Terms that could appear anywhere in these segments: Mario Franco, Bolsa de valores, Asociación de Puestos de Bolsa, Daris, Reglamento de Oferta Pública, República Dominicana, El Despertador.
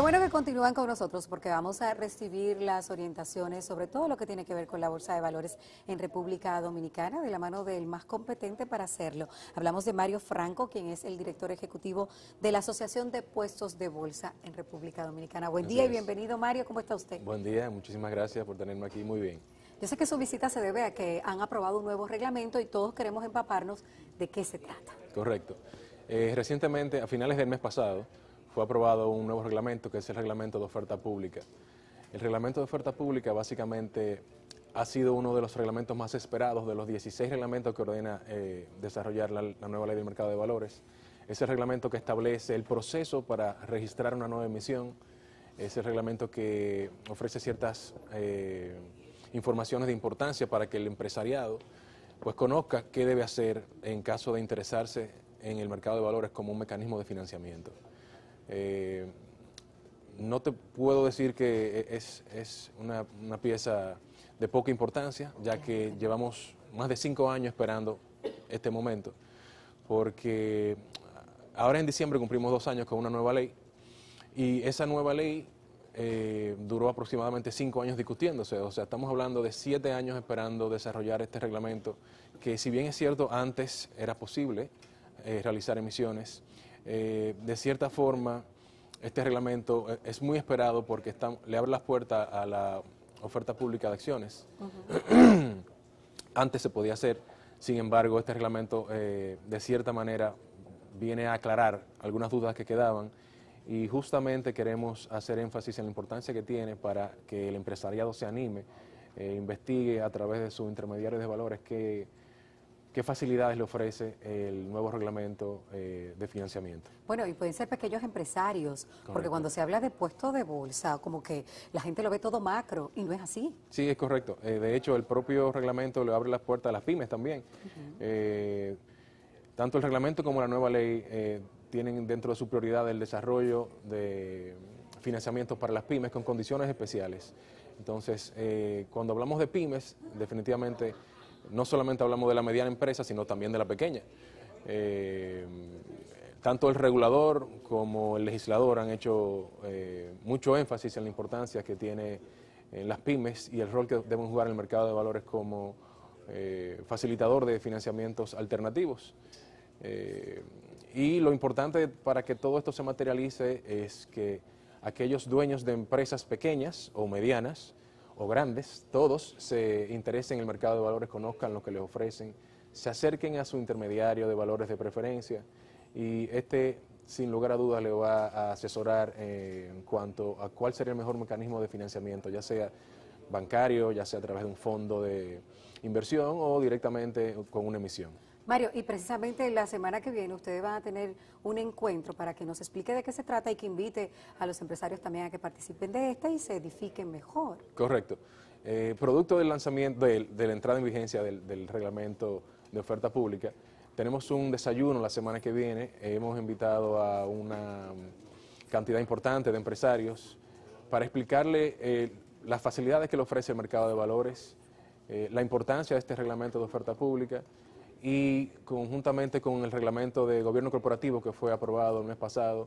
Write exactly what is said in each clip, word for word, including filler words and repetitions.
Qué bueno que continúan con nosotros porque vamos a recibir las orientaciones sobre todo lo que tiene que ver con la Bolsa de Valores en República Dominicana de la mano del más competente para hacerlo. Hablamos de Mario Franco, quien es el director ejecutivo de la Asociación de Puestos de Bolsa en República Dominicana. Buen día y bienvenido, Mario. ¿Cómo está usted? Buen día, muchísimas gracias por tenerme aquí. Muy bien. Yo sé que su visita se debe a que han aprobado un nuevo reglamento y todos queremos empaparnos de qué se trata. Correcto. Eh, recientemente, a finales del mes pasado, fue aprobado un nuevo reglamento que es el Reglamento de Oferta Pública. El Reglamento de Oferta Pública básicamente ha sido uno de los reglamentos más esperados de los dieciséis reglamentos que ordena eh, desarrollar la, la nueva Ley del Mercado de Valores. Es el reglamento que establece el proceso para registrar una nueva emisión. Es el reglamento que ofrece ciertas eh, informaciones de importancia para que el empresariado pues conozca qué debe hacer en caso de interesarse en el mercado de valores como un mecanismo de financiamiento. Eh, no te puedo decir que es, es una, una pieza de poca importancia, ya que llevamos más de cinco años esperando este momento, porque ahora en diciembre cumplimos dos años con una nueva ley y esa nueva ley eh, duró aproximadamente cinco años discutiéndose, o sea, estamos hablando de siete años esperando desarrollar este reglamento, que si bien es cierto, antes era posible eh, realizar emisiones. Eh, de cierta forma, este reglamento es muy esperado porque está, le abre las puertas a la oferta pública de acciones. Uh-huh. Antes se podía hacer, sin embargo, este reglamento eh, de cierta manera viene a aclarar algunas dudas que quedaban y justamente queremos hacer énfasis en la importancia que tiene para que el empresariado se anime, eh, investigue a través de sus intermediarios de valores que... ¿Qué facilidades le ofrece el nuevo reglamento eh, de financiamiento? Bueno, y pueden ser pequeños empresarios, correcto, porque cuando se habla de puesto de bolsa, como que la gente lo ve todo macro, y no es así. Sí, es correcto. Eh, de hecho, el propio reglamento le abre las puertas a las pymes también. Uh-huh. eh, tanto el reglamento como la nueva ley eh, tienen dentro de su prioridad el desarrollo de financiamientos para las pymes con condiciones especiales. Entonces, eh, cuando hablamos de pymes, definitivamente... no solamente hablamos de la mediana empresa, sino también de la pequeña. Eh, tanto el regulador como el legislador han hecho eh, mucho énfasis en la importancia que tiene eh, las pymes y el rol que deben jugar en el mercado de valores como eh, facilitador de financiamientos alternativos. Eh, y lo importante para que todo esto se materialice es que aquellos dueños de empresas pequeñas o medianas o grandes, todos se interesen en el mercado de valores, conozcan lo que les ofrecen, se acerquen a su intermediario de valores de preferencia y este, sin lugar a dudas, le va a asesorar eh, en cuanto a cuál sería el mejor mecanismo de financiamiento, ya sea bancario, ya sea a través de un fondo de inversión o directamente con una emisión. Mario, y precisamente la semana que viene ustedes van a tener un encuentro para que nos explique de qué se trata y que invite a los empresarios también a que participen de esta y se edifiquen mejor. Correcto. Eh, producto del lanzamiento, de, de la entrada en vigencia del, del reglamento de oferta pública, tenemos un desayuno la semana que viene. Eh, hemos invitado a una cantidad importante de empresarios para explicarle eh, las facilidades que le ofrece el mercado de valores, eh, la importancia de este reglamento de oferta pública, y conjuntamente con el reglamento de gobierno corporativo que fue aprobado el mes pasado,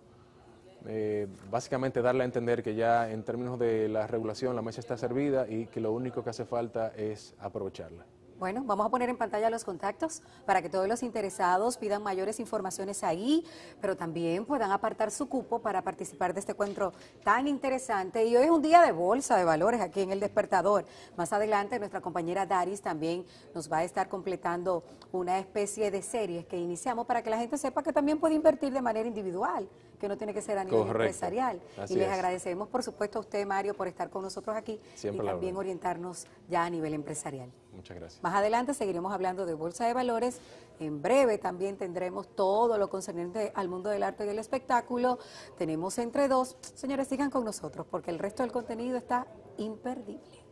eh, básicamente darle a entender que ya en términos de la regulación la mesa está servida y que lo único que hace falta es aprovecharla. Bueno, vamos a poner en pantalla los contactos para que todos los interesados pidan mayores informaciones ahí, pero también puedan apartar su cupo para participar de este encuentro tan interesante. Y hoy es un día de Bolsa de Valores aquí en El Despertador. Más adelante nuestra compañera Daris también nos va a estar completando una especie de series que iniciamos para que la gente sepa que también puede invertir de manera individual, que no tiene que ser a nivel correcto, empresarial. Así y les es. Agradecemos por supuesto a usted, Mario, por estar con nosotros aquí siempre y también orientarnos ya a nivel empresarial. Muchas gracias. Más adelante seguiremos hablando de Bolsa de Valores. En breve también tendremos todo lo concerniente al mundo del arte y del espectáculo. Tenemos Entre Dos. Señores, sigan con nosotros porque el resto del contenido está imperdible.